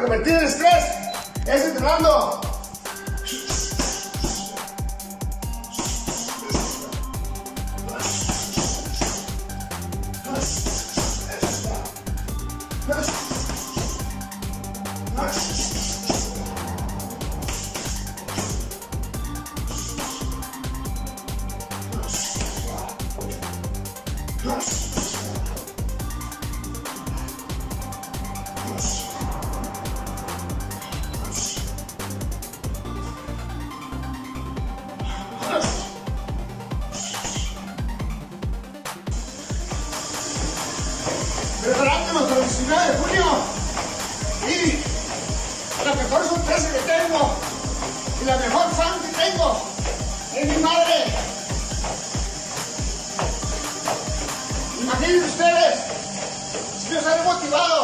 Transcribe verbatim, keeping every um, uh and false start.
para convertir el estrés es entrenando. Preparándonos para el diecinueve de junio y la mejor sorpresa que tengo y la mejor fan que tengo es mi madre. Imaginen ustedes si yo salgo motivado.